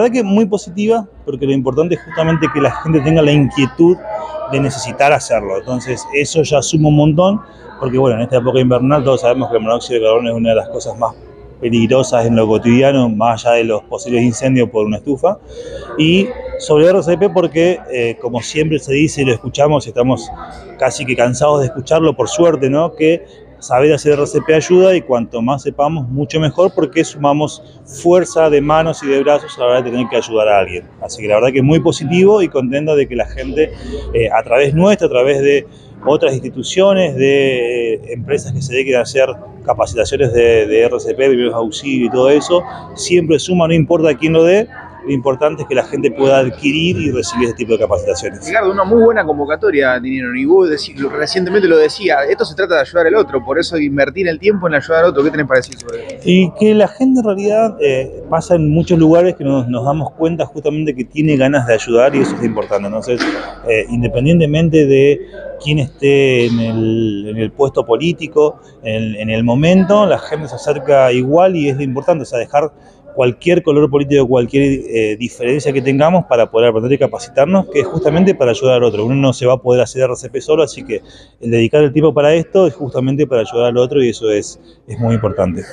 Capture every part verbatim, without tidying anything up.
La verdad que muy positiva, porque lo importante es justamente que la gente tenga la inquietud de necesitar hacerlo. Entonces eso ya suma un montón, porque bueno, en esta época invernal todos sabemos que el monóxido de carbono es una de las cosas más peligrosas en lo cotidiano, más allá de los posibles incendios por una estufa. Y sobre R C P porque, eh, como siempre se dice y lo escuchamos, estamos casi que cansados de escucharlo, por suerte, ¿no? Que saber hacer R C P ayuda, y cuanto más sepamos, mucho mejor, porque sumamos fuerza de manos y de brazos a la hora de tener que ayudar a alguien. Así que la verdad que muy positivo y contento de que la gente, eh, a través nuestra, a través de otras instituciones, de eh, empresas que se dediquen a hacer capacitaciones de, de R C P, primeros auxilios y todo eso, siempre suma, no importa quién lo dé. Lo importante es que la gente pueda adquirir y recibir este tipo de capacitaciones. Ricardo, una muy buena convocatoria tienen, y vos decí, recientemente lo decía, esto se trata de ayudar al otro, por eso invertir el tiempo en ayudar al otro. ¿Qué tenés para decir sobre eso? Y que la gente en realidad eh, pasa en muchos lugares que nos, nos damos cuenta justamente que tiene ganas de ayudar, y eso es importante. Entonces, eh, independientemente de quién esté en el, en el puesto político, en, en el momento, la gente se acerca igual, y es lo importante, o sea, dejar cualquier color político, cualquier eh, diferencia que tengamos para poder aprender y capacitarnos, que es justamente para ayudar al otro. Uno no se va a poder hacer R C P solo, así que el dedicar el tiempo para esto es justamente para ayudar al otro, y eso es, es muy importante.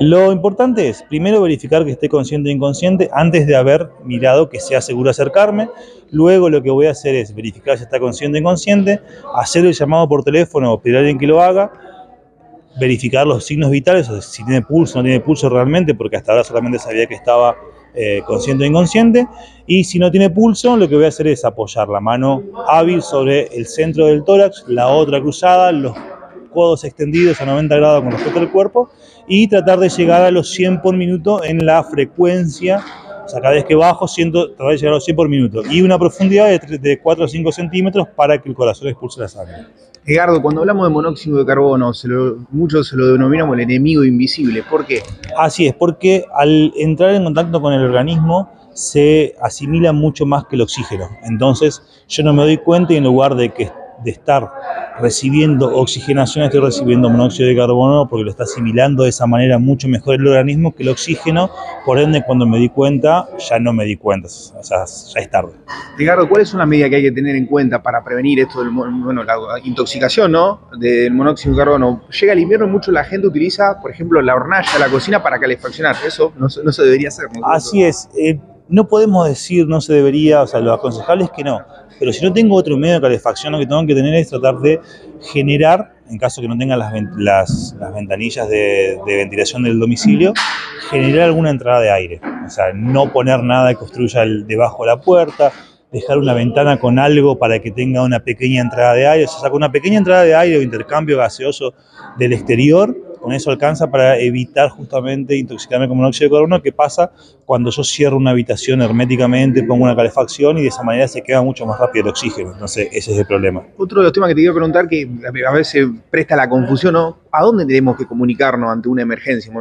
Lo importante es, primero, verificar que esté consciente e inconsciente antes de haber mirado que sea seguro acercarme. Luego lo que voy a hacer es verificar si está consciente e inconsciente, hacer el llamado por teléfono o pedir a alguien que lo haga, verificar los signos vitales, si tiene pulso o no tiene pulso realmente, porque hasta ahora solamente sabía que estaba eh, consciente e inconsciente. Y si no tiene pulso, lo que voy a hacer es apoyar la mano hábil sobre el centro del tórax, la otra cruzada, los codos extendidos a noventa grados con respecto al cuerpo, y tratar de llegar a los cien por minuto en la frecuencia. O sea, cada vez que bajo, siento, tratar de llegar a los cien por minuto, y una profundidad de, de cuatro o cinco centímetros para que el corazón expulse la sangre. Edgardo, cuando hablamos de monóxido de carbono, se lo, muchos se lo denominamos el enemigo invisible. ¿Por qué? Así es, porque al entrar en contacto con el organismo se asimila mucho más que el oxígeno. Entonces yo no me doy cuenta y en lugar de, que, de estar recibiendo oxigenación estoy recibiendo monóxido de carbono porque lo está asimilando de esa manera mucho mejor el organismo que el oxígeno. Por ende, cuando me di cuenta, ya no me di cuenta, o sea, ya es tarde. Ricardo, ¿cuáles son las medidas que hay que tener en cuenta para prevenir esto del, bueno, la intoxicación, ¿no?, del monóxido de carbono? Llega el invierno y mucho la gente utiliza, por ejemplo, la hornalla, la cocina para calefaccionar. Eso no, no se debería hacer, ¿no? Así es. Eh, No podemos decir no se debería, o sea, lo aconsejable es que no. Pero si no tengo otro medio de calefacción, lo que tengo que tener es tratar de generar, en caso que no tengan las, las, las ventanillas de, de ventilación del domicilio, generar alguna entrada de aire. O sea, no poner nada que obstruya el, debajo de la puerta, dejar una ventana con algo para que tenga una pequeña entrada de aire. O sea, con una pequeña entrada de aire o intercambio gaseoso del exterior, con eso alcanza para evitar justamente intoxicarme con monóxido de carbono, que pasa cuando yo cierro una habitación herméticamente, pongo una calefacción y de esa manera se quema mucho más rápido el oxígeno. Entonces ese es el problema. Otro de los temas que te quiero preguntar, que a veces presta la confusión, ¿no? ¿A dónde tenemos que comunicarnos ante una emergencia?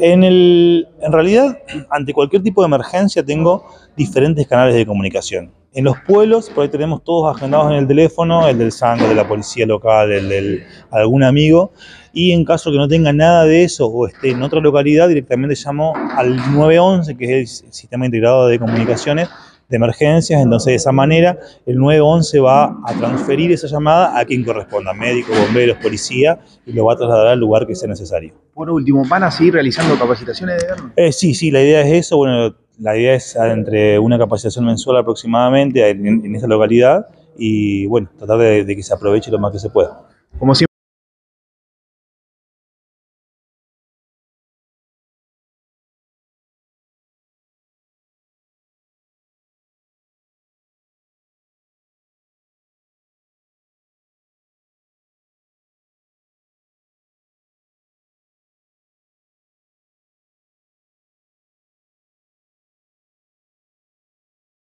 En, el, en realidad, ante cualquier tipo de emergencia tengo diferentes canales de comunicación. En los pueblos, por ahí tenemos todos agendados en el teléfono, el del Sango, de la policía local, el de algún amigo. Y en caso que no tenga nada de eso o esté en otra localidad, directamente llamo al nueve once, que es el Sistema Integrado de Comunicaciones de Emergencias. Entonces, de esa manera, el nueve once va a transferir esa llamada a quien corresponda, médico, bomberos, policía, y lo va a trasladar al lugar que sea necesario. Por último, ¿van a seguir realizando capacitaciones de verano? Eh, sí, sí, la idea es eso. Bueno, la idea es entre una capacitación mensual aproximadamente en, en esa localidad y, bueno, tratar de, de que se aproveche lo más que se pueda. Como siempre,